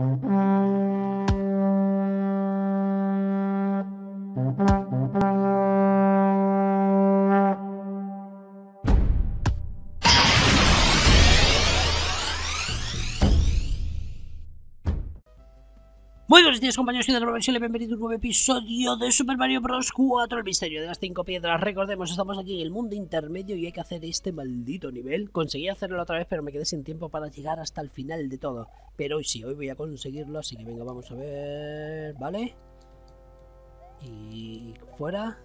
Muy buenos días compañeros y de nuevo y bienvenidos a un nuevo episodio de Super Mario Bros. 4, el misterio de las 5 piedras. Recordemos, estamos aquí en el mundo intermedio y hay que hacer este maldito nivel. Conseguí hacerlo otra vez, pero me quedé sin tiempo para llegar hasta el final de todo. Pero hoy sí, hoy voy a conseguirlo, así que venga, vamos a ver... ¿Vale? Y... fuera.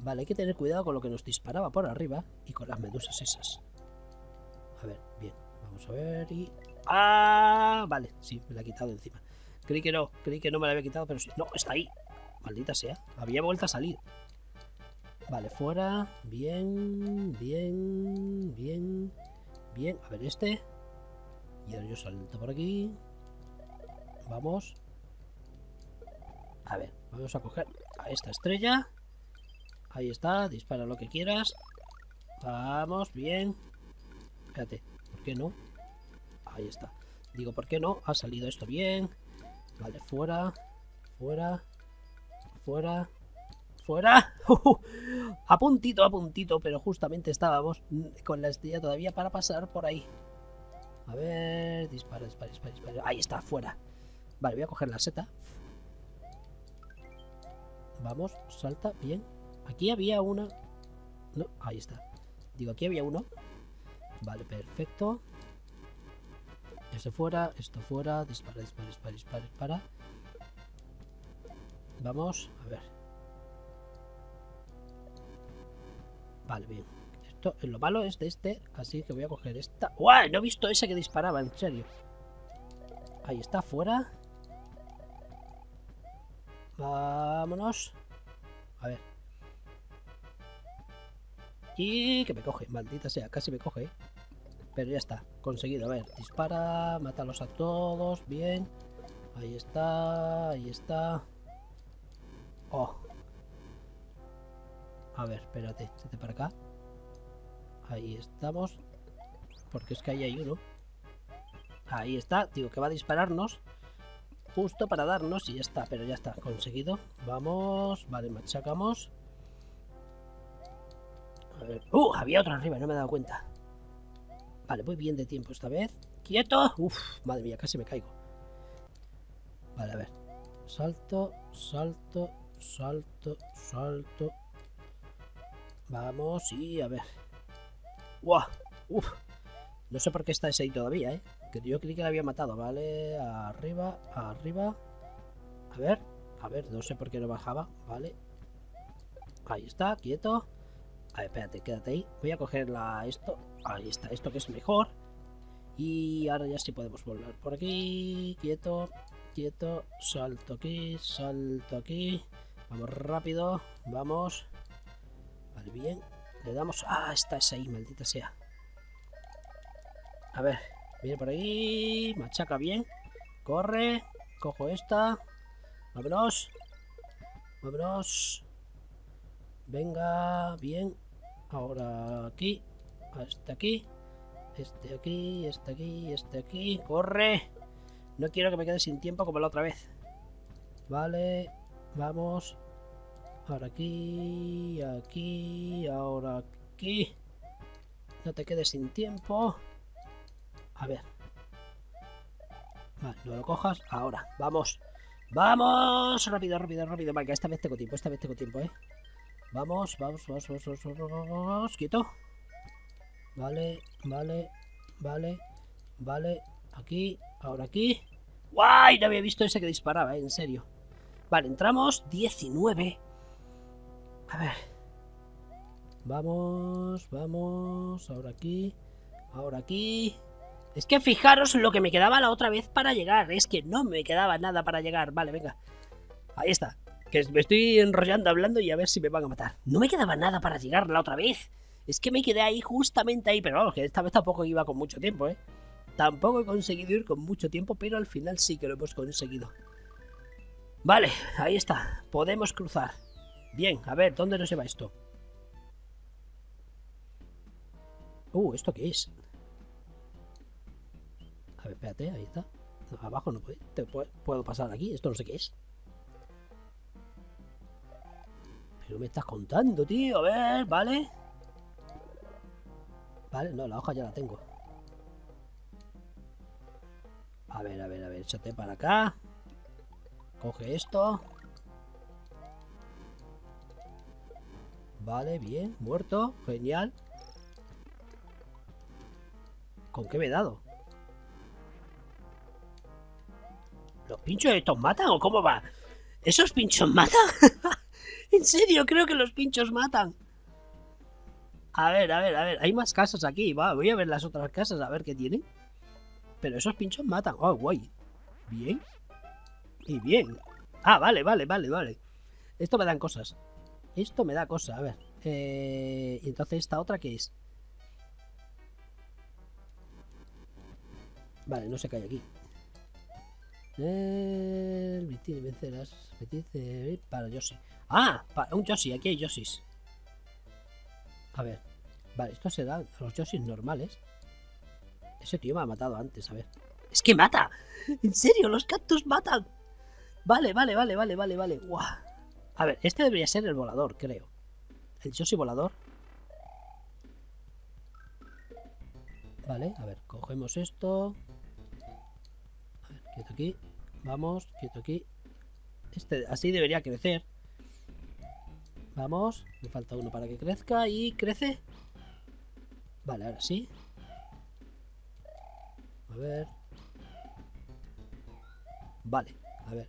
Vale, hay que tener cuidado con lo que nos disparaba por arriba y con las medusas esas. A ver, bien, vamos a ver y... ¡Ah! Vale, sí, me la he quitado encima. Creí que no me la había quitado, pero sí. No, está ahí. Maldita sea. Había vuelto a salir. Vale, fuera. Bien, bien, bien, bien. A ver este. Y ahora yo salto por aquí. Vamos. A ver, vamos a coger a esta estrella. Ahí está, dispara lo que quieras. Vamos, bien. Espérate, ¿por qué no? Ahí está. Digo, ¿por qué no? Ha salido esto bien. Vale, fuera, fuera, fuera, fuera. A puntito, pero justamente estábamos con la estrella todavía para pasar por ahí. A ver, dispara, dispara, dispara, dispara. Ahí está, fuera. Vale, voy a coger la seta. Vamos, salta, bien. Aquí había una... No, ahí está. Digo, aquí había uno. Vale, perfecto. Este fuera, esto fuera, dispara, dispara, dispara, dispara, dispara. Vamos, a ver. Vale, bien. Esto, lo malo es de este, así que voy a coger esta. ¡Guau! No he visto esa que disparaba, en serio. Ahí está, fuera. Vámonos. A ver. Y que me coge, maldita sea, casi me coge, ¿eh? Pero ya está, conseguido. A ver, dispara, mátalos a todos, bien. Ahí está, ahí está. Oh. A ver, espérate, vete para acá. Ahí estamos. Porque es que ahí hay uno. Ahí está, digo que va a dispararnos. Justo para darnos y ya está, pero ya está, conseguido. Vamos, vale, machacamos. A ver, había otro arriba, no me he dado cuenta. Vale, voy bien de tiempo esta vez. ¡Quieto! Uf, madre mía, casi me caigo. Vale, a ver. Salto, salto, salto, salto. Vamos y a ver. ¡Guau! ¡Uf! No sé por qué está ese ahí todavía, ¿eh? Que yo creí que la había matado. Vale, arriba, arriba. A ver, no sé por qué no bajaba. Vale. Ahí está, quieto. A ver, espérate, quédate ahí. Voy a coger la... esto. Ahí está, esto que es mejor. Y ahora ya sí podemos volver por aquí. Quieto, quieto. Salto aquí, salto aquí. Vamos rápido. Vamos. Vale, bien. Le damos... Ah, esta es ahí, maldita sea. A ver, viene por ahí. Machaca bien. Corre. Cojo esta. Vámonos. Vámonos. Venga, bien. Ahora aquí, hasta aquí, este aquí, este aquí, este aquí. ¡Corre! No quiero que me quede sin tiempo como la otra vez. Vale, vamos. Ahora aquí, aquí, ahora aquí. No te quedes sin tiempo. A ver. Vale, no lo cojas. Ahora, vamos. ¡Vamos! Rápido, rápido, rápido. Venga, esta vez tengo tiempo, esta vez tengo tiempo, ¿eh? Vamos, vamos, vamos, vamos, vamos, vamos, vamos, vamos, quieto. Vale, vale, vale, vale. Aquí, ahora aquí. ¡Guay! No había visto ese que disparaba, en serio. Vale, entramos. 19. A ver. Vamos, vamos. Ahora aquí. Ahora aquí. Es que fijaros lo que me quedaba la otra vez para llegar. Es que no me quedaba nada para llegar. Vale, venga. Ahí está. Que me estoy enrollando hablando y a ver si me van a matar. No me quedaba nada para llegar la otra vez. Es que me quedé ahí, justamente ahí. Pero vamos, que esta vez tampoco iba con mucho tiempo, ¿eh? Tampoco he conseguido ir con mucho tiempo, pero al final sí que lo hemos conseguido. Vale, ahí está. Podemos cruzar. Bien, a ver, ¿dónde nos lleva esto? ¿Esto qué es? A ver, espérate, ahí está. Abajo no puedo, puedo pasar aquí. Esto no sé qué es. Pero me estás contando, tío. A ver, vale. Vale, no, la hoja ya la tengo. A ver, échate para acá. Coge esto. Vale, bien, muerto, genial. ¿Con qué me he dado? ¿Los pinchos estos matan o cómo va? ¿Esos pinchos matan? En serio, creo que los pinchos matan. A ver, hay más casas aquí, va, voy a ver las otras casas, a ver qué tienen. Pero esos pinchos matan, oh, guay. Bien. Y bien. Ah, vale. Esto me dan cosas. Esto me da cosas, a ver. Y entonces esta otra, ¿qué es? Vale, no sé qué hay aquí. Para Yoshi. ¡Ah! Para un Yoshi, aquí hay Yoshis. A ver. Vale, esto se da a los Yoshis normales. Ese tío me ha matado antes, a ver. ¡Es que mata! ¡En serio! ¡Los cactus matan! Vale. ¡Guau! A ver, este debería ser el volador, creo. El Yoshi volador. Vale, a ver, cogemos esto. A ver, quieto aquí. Vamos, quieto aquí. Este así debería crecer. Vamos, me falta uno para que crezca y crece. Vale, ahora sí. A ver. Vale, a ver.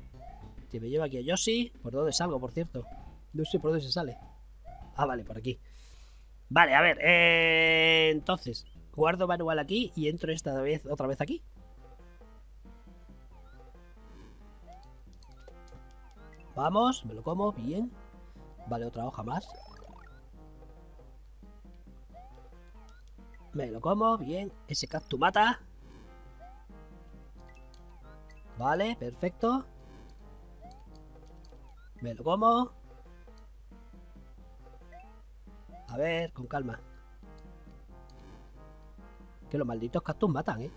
Que me lleva aquí a Yoshi. ¿Por dónde salgo, por cierto? No sé por dónde se sale. Ah, vale, por aquí. Vale, a ver. Entonces, guardo manual aquí y entro esta vez otra vez aquí. Vamos, me lo como, bien. Vale, otra hoja más. Me lo como, bien. Ese cactus mata. Vale, perfecto. Me lo como. A ver, con calma. Que los malditos cactus matan, ¿eh?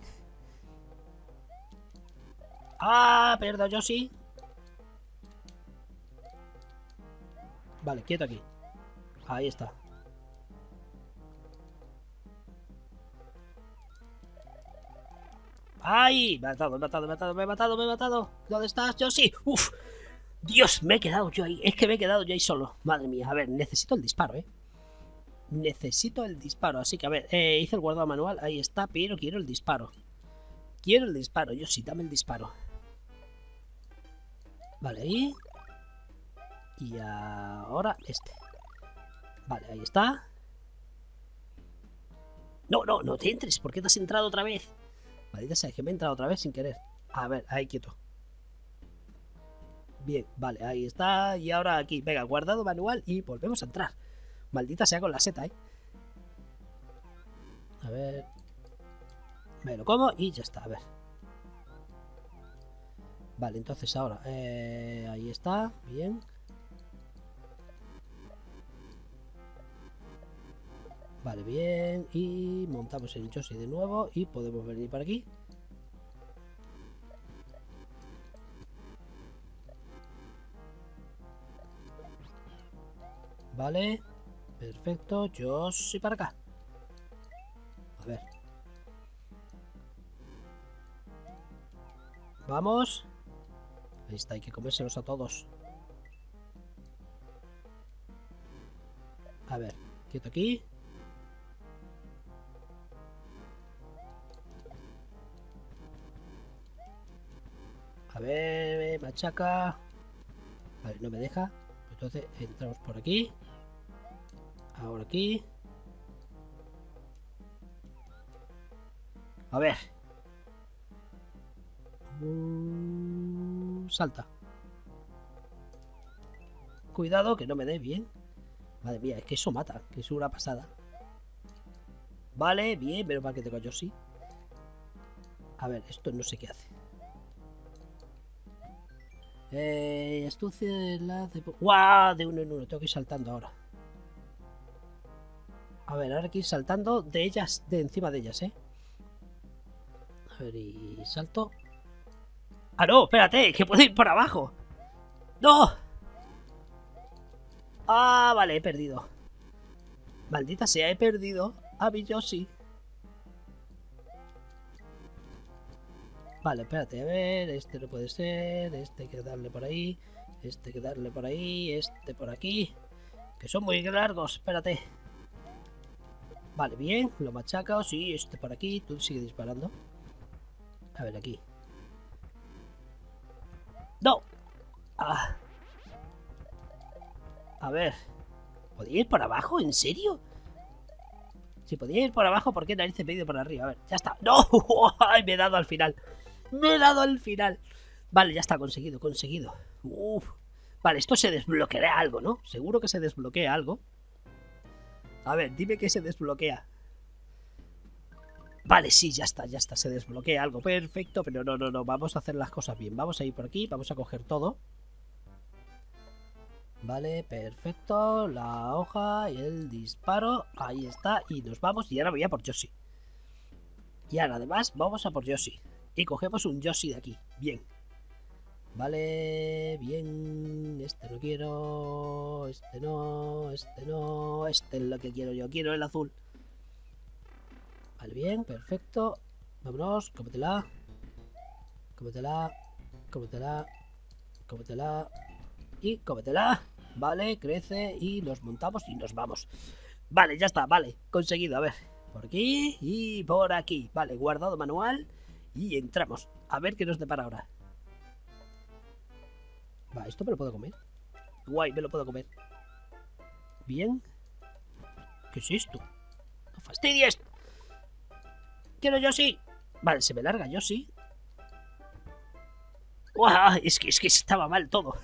¡Ah! Perdón, Yoshi. Vale, quieto aquí. Ahí está. ¡Ay! Me he matado. ¿Dónde estás, Yoshi? ¡Uf! Dios, me he quedado yo ahí. Es que me he quedado yo ahí solo. Madre mía, a ver, necesito el disparo, ¿eh? Necesito el disparo. Así que, a ver, hice el guardado manual. Ahí está, pero quiero el disparo. Yoshi, dame el disparo. Vale, ahí. Y ahora este. Vale, ahí está. No te entres. ¿Por qué te has entrado otra vez? Maldita sea, que me he entrado otra vez sin querer. A ver, ahí quieto. Bien, vale, ahí está. Y ahora aquí, venga, guardado manual y volvemos a entrar. Maldita sea con la seta, ¿eh? A ver. Me lo como y ya está, a ver. Vale, entonces ahora. Ahí está, bien. Vale, bien. Y montamos el Yoshi de nuevo y podemos venir para aquí. Vale, perfecto, yo soy para acá. A ver. Vamos. Ahí está, hay que comérselos a todos. A ver, quieto aquí. A ver, machaca. Vale, no me deja. Entonces entramos por aquí. Ahora aquí. A ver. Salta. Cuidado que no me dé bien. Madre mía, es que eso mata. Que es una pasada. Vale, bien. Menos mal que tengo a Yoshi. A ver, esto no sé qué hace. Astucia de... ¡Guau! De uno en uno. Tengo que ir saltando ahora. A ver, ahora hay que ir saltando de ellas, de encima de ellas, ¿eh? A ver, y salto. Ah, no, espérate, que puedo ir para abajo. ¡No! Ah, vale, he perdido. Maldita sea, he perdido a mi Yoshi. Vale, espérate, a ver, este no puede ser, este hay que darle por ahí, este hay que darle por ahí, este por aquí, que son muy largos, espérate. Vale, bien, lo machaco, sí, este por aquí, tú sigue disparando. A ver, aquí. ¡No! Ah. A ver, ¿podía ir para abajo? ¿En serio? Si podía ir para abajo, ¿por qué narices me he ido para arriba? A ver, ya está. ¡No! ¡Ay, me he dado al final! ¡Me he dado al final! Vale, ya está, conseguido, conseguido. Uf. Vale, esto se desbloqueará algo, ¿no? Seguro que se desbloquea algo. A ver, dime que se desbloquea. Vale, sí, ya está, se desbloquea algo. Perfecto, pero no, no, no, vamos a hacer las cosas bien. Vamos a ir por aquí, vamos a coger todo. Vale, perfecto, la hoja y el disparo, ahí está, y nos vamos, y ahora voy a por Yoshi. Y ahora además vamos a por Yoshi, y cogemos un Yoshi de aquí, bien. Vale, bien, este no quiero, este no, este no, este es lo que quiero yo, quiero el azul. Vale, bien, perfecto, vámonos, cómetela, cómetela, cómetela, cómetela. Y cómetela, vale, crece y nos montamos y nos vamos. Vale, ya está, vale, conseguido, a ver. Por aquí y por aquí. Vale, guardado manual y entramos. A ver qué nos depara ahora. Va, esto me lo puedo comer. Guay, me lo puedo comer. Bien. ¿Qué es esto? ¡No fastidies! ¡Quiero Yoshi! Vale, se me larga Yoshi. ¡Guau! Es que estaba mal todo.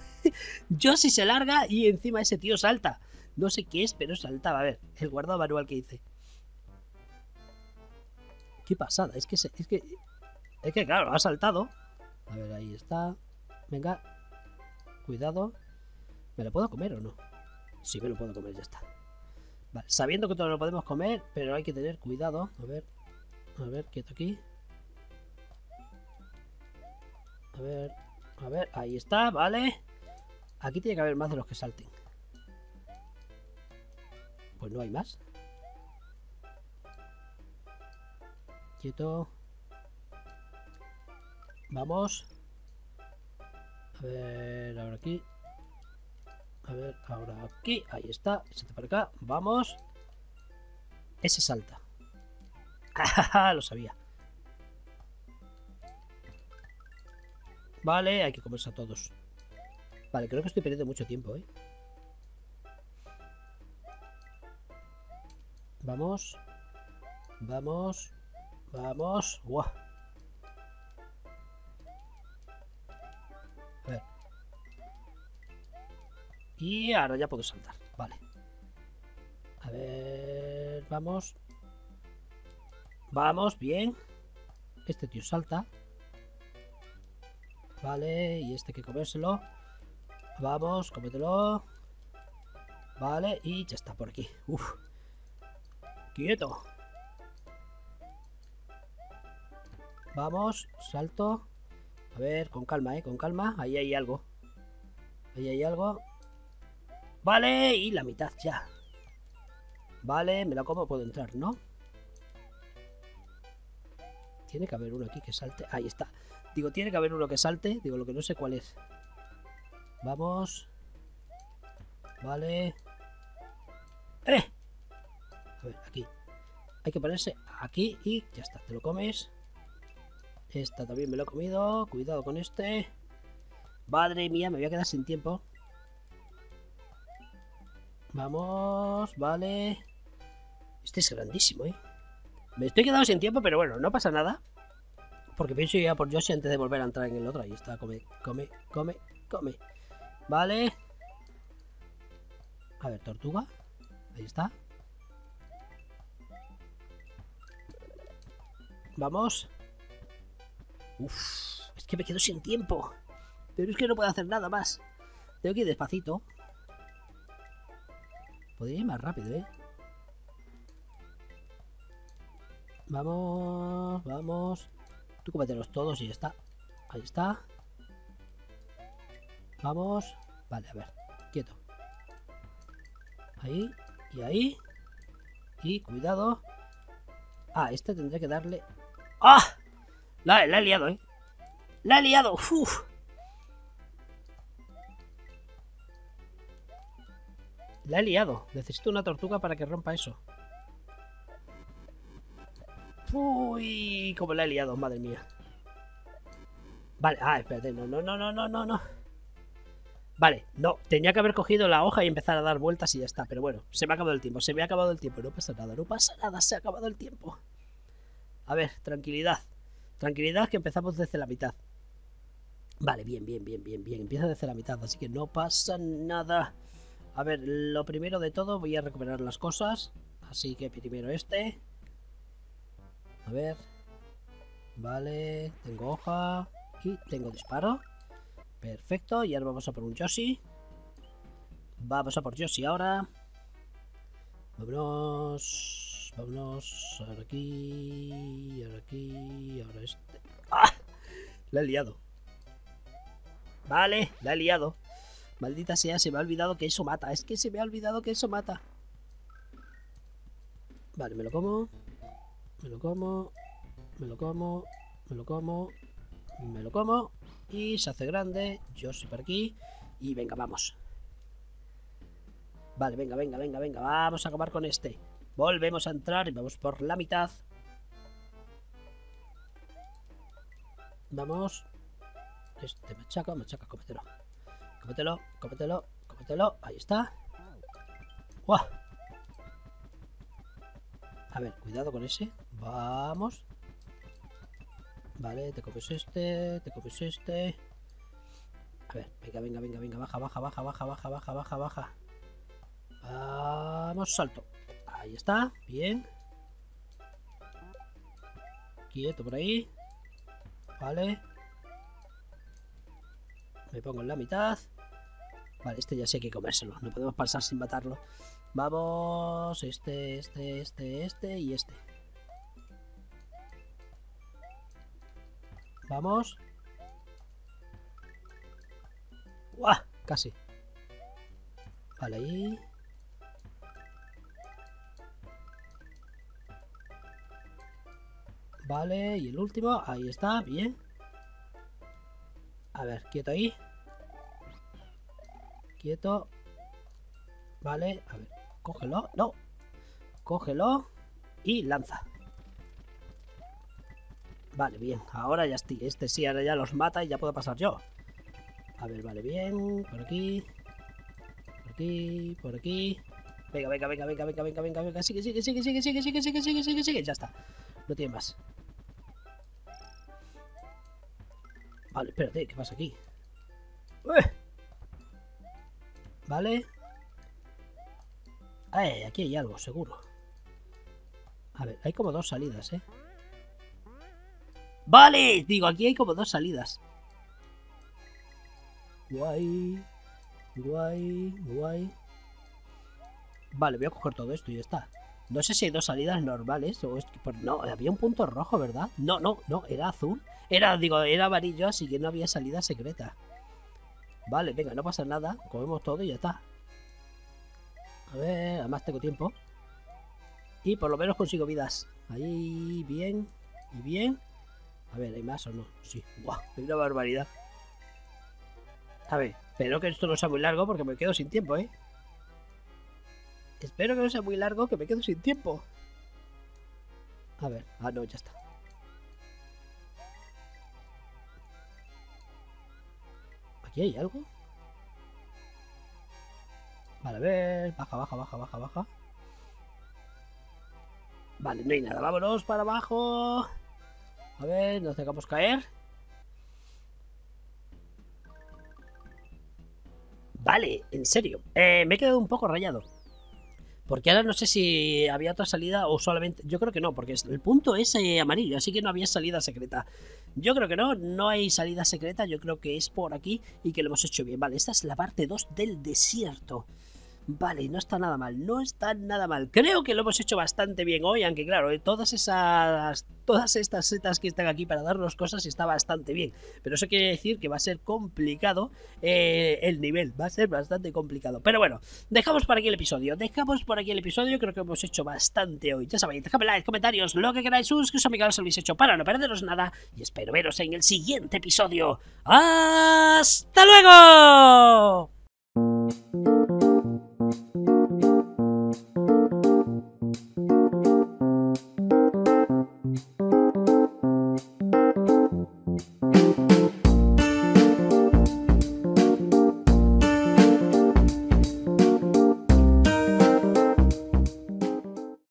Yoshi se larga y encima ese tío salta. No sé qué es, pero saltaba. A ver, el guardado manual que hice. Qué pasada, es que claro, ha saltado. A ver, ahí está. Venga, cuidado. ¿Me lo puedo comer o no? Sí, me lo puedo comer, ya está. Vale, sabiendo que todo lo podemos comer, pero hay que tener cuidado. A ver, quieto aquí. A ver, ahí está, vale. Aquí tiene que haber más de los que salten. Pues no hay más. Quieto. Vamos. A ver, ahora aquí. A ver, ahora aquí. Ahí está. Salte para acá. Vamos. Ese salta. Lo sabía. Vale, hay que comerse a todos. Vale, creo que estoy perdiendo mucho tiempo, ¿eh? Vamos. Vamos. Vamos. ¡Guau! A ver. Y ahora ya puedo saltar. Vale. A ver. Vamos. Vamos, bien. Este tío salta. Vale, y este hay que comérselo. Vamos, cómetelo. Vale, y ya está por aquí. Uf. Quieto. Vamos, salto. A ver, con calma, con calma. Ahí hay algo. Ahí hay algo. Vale, y la mitad ya. Vale, me la como, puedo entrar, ¿no? Tiene que haber uno aquí que salte. Ahí está. Digo, tiene que haber uno que salte. Digo, lo que no sé cuál es. Vamos. Vale. ¡Eh! A ver, aquí. Hay que ponerse aquí y ya está. Te lo comes. Esta también me lo he comido. Cuidado con este. Madre mía, me voy a quedar sin tiempo. Vamos. Vale. Este es grandísimo, ¿eh? Me estoy quedando sin tiempo, pero bueno, no pasa nada. Porque pienso ir a por Yoshi antes de volver a entrar en el otro. Ahí está. Come, come, come. Come. Vale. A ver, tortuga. Ahí está. Vamos. Uf, es que me quedo sin tiempo. Pero es que no puedo hacer nada más. Tengo que ir despacito. Podría ir más rápido, ¿eh? Vamos, vamos. Tú cómetelos todos y ya está. Ahí está. Vamos. Vale, a ver. Quieto. Ahí. Y ahí. Y cuidado. Ah, este tendré que darle... ¡Ah! La he liado, ¿eh? La he liado. ¡Uf! La he liado. Necesito una tortuga para que rompa eso. Uy, como la he liado, madre mía. Vale, ah, espérate, no. Vale, no, tenía que haber cogido la hoja y empezar a dar vueltas y ya está, pero bueno, se me ha acabado el tiempo, no pasa nada, se ha acabado el tiempo. A ver, tranquilidad, tranquilidad que empezamos desde la mitad. Vale, bien, empieza desde la mitad, así que no pasa nada. A ver, lo primero de todo voy a recuperar las cosas, así que primero este. A ver, vale, tengo hoja... Aquí tengo disparo. Perfecto. Y ahora vamos a por un Yoshi. Vamos a por Yoshi ahora. Vámonos. Vámonos. Ahora aquí. Ahora aquí. Ahora este. ¡Ah! La he liado. Vale, la he liado. Maldita sea, se me ha olvidado que eso mata. Es que se me ha olvidado que eso mata. Vale, me lo como. Me lo como y se hace grande. Yo soy por aquí. Y venga, vamos. Vale, venga. Vamos a acabar con este. Volvemos a entrar y vamos por la mitad. Vamos. Este machaca, cómetelo. Cómetelo. Ahí está. ¡Guau! A ver, cuidado con ese. Vamos. Vale, te comes este, A ver, venga, baja. Vamos, salto. Ahí está, bien. Quieto por ahí. Vale. Me pongo en la mitad. Vale, este ya sé que comérselo. No podemos pasar sin matarlo. Vamos, este y este. Vamos. ¡Guau! Casi. Vale, ahí. Vale, y el último. Ahí está, bien. A ver, quieto ahí. Quieto. Vale, a ver. Cógelo. No. Cógelo. Y lanza. Vale, bien, ahora ya estoy, este sí, ahora ya los mata y ya puedo pasar yo. A ver, vale, bien, por aquí. Por aquí. Venga, sigue, ya está. No tiene más. Vale, espérate, ¿qué pasa aquí? Vale. Aquí hay algo, seguro. A ver, hay como dos salidas, ¿eh? Vale, digo, aquí hay como dos salidas. Guay. Vale, voy a coger todo esto y ya está. No sé si hay dos salidas normales o es que por... No, había un punto rojo, ¿verdad? No, era azul. Era amarillo, así que no había salida secreta. Vale, venga, no pasa nada. Comemos todo y ya está. A ver, además tengo tiempo. Y por lo menos consigo vidas. Ahí, bien. Y bien. A ver, ¿hay más o no? Sí. ¡Guau! ¡Wow! Una barbaridad. A ver, espero que esto no sea muy largo porque me quedo sin tiempo, ¿eh? Espero que no sea muy largo que me quedo sin tiempo. A ver. Ah, no, ya está. ¿Aquí hay algo? Vale, a ver. Baja. Vale, no hay nada. Vámonos para abajo. A ver, nos dejamos caer. Vale, en serio. Me he quedado un poco rayado. Porque ahora no sé si había otra salida o solamente... Yo creo que no, porque el punto es amarillo, así que no había salida secreta. Yo creo que no hay salida secreta. Yo creo que es por aquí y que lo hemos hecho bien. Vale, esta es la parte 2 del desierto. Vale, no está nada mal, no está nada mal. Creo que lo hemos hecho bastante bien hoy, aunque claro, todas estas setas que están aquí para darnos cosas está bastante bien. Pero eso quiere decir que va a ser complicado el nivel, va a ser bastante complicado. Pero bueno, dejamos por aquí el episodio, creo que hemos hecho bastante hoy. Ya sabéis, dejadme like, comentarios, lo que queráis, suscribiros a mi canal si lo habéis hecho para no perderos nada. Y espero veros en el siguiente episodio. ¡Hasta luego!